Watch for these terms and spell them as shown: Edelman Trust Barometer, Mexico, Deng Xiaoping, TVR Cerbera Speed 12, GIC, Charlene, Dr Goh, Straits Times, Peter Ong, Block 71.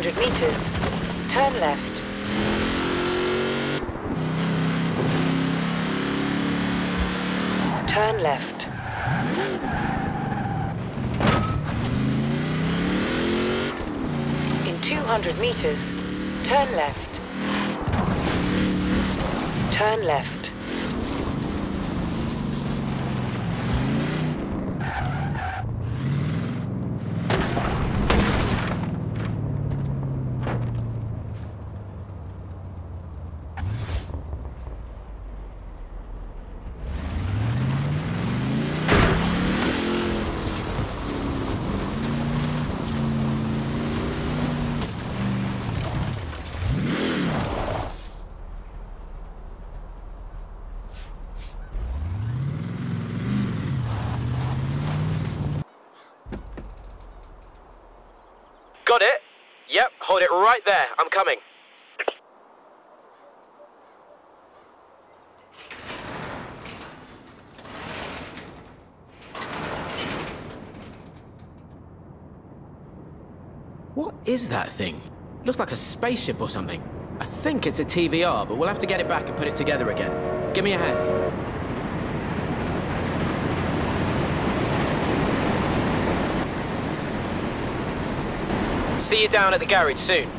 200 meters. Turn left. Turn left. In 200 meters, turn left. Turn left. Got it? Yep, hold it right there. I'm coming. What is that thing? Looks like a spaceship or something. I think it's a TVR, but we'll have to get it back and put it together again. Give me a hand. See you down at the garage soon.